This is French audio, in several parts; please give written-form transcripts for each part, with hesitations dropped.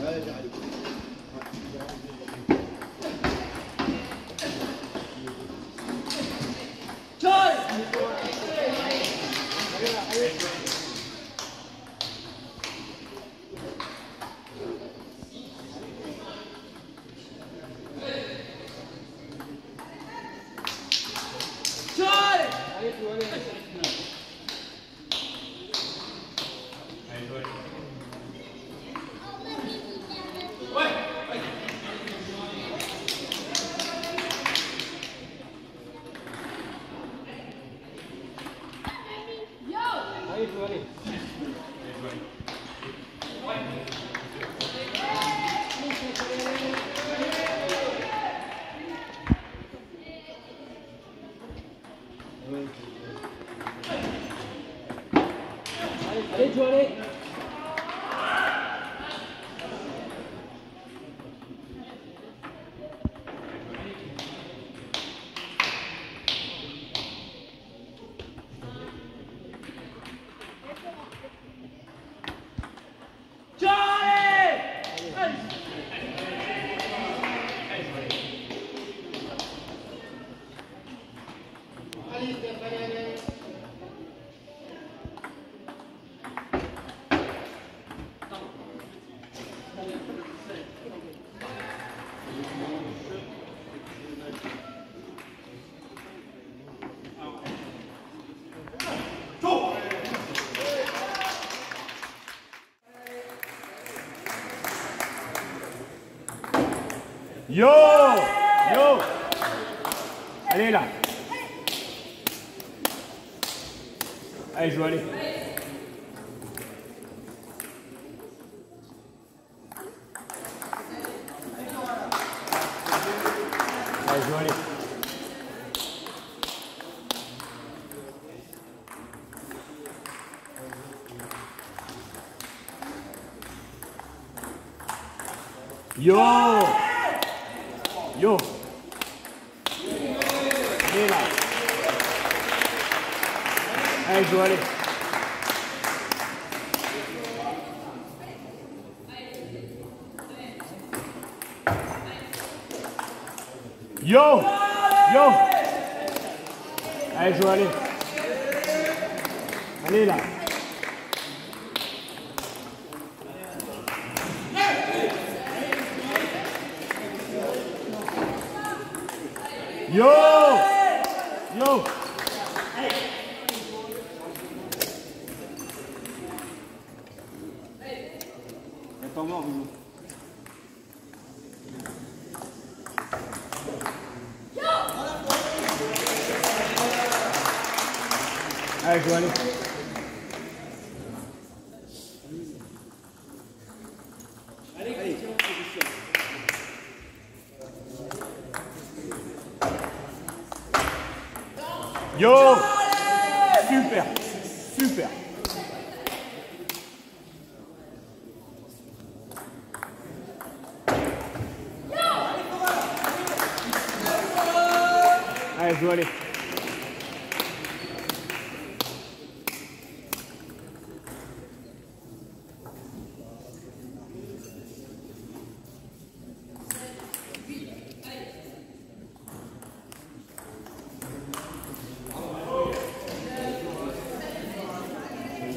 Yo! Yo! Allez là! Allez, joue, allez! Yo! Yo! Allez, Joe, allez! Allez, là! Yo! Yo! Il n'est pas mort, vous. Allez, Joe, allez. Allez, allez, tiens en position. Yo! Super! Super! Yo! Allez, Joe, allez.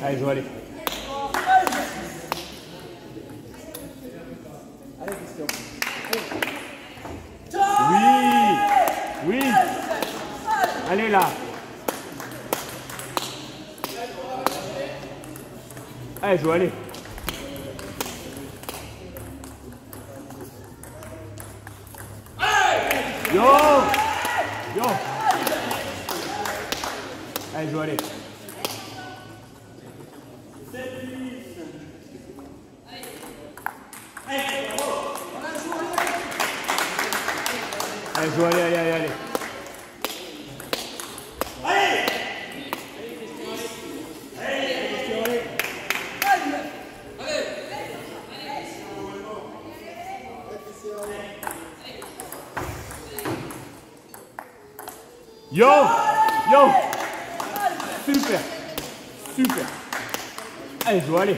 Allez, Joe, allez. Allez, Christian. Oui, oui. Allez, là. Allez, Joe, allez. Yo, yo. Allez, Joe, allez. Allez, allez, allez, allez. Allez. Allez. Yo, yo. Super. Super. Allez, Joe, allez.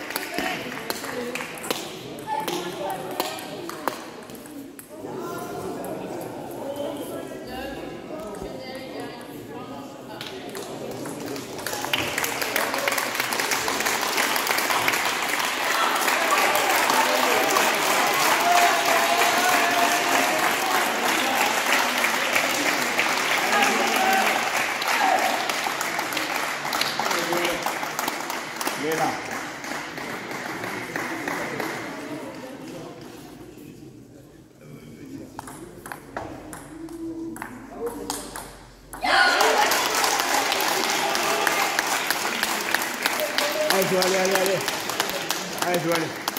Allez, allez, allez, allez. Allez, allez.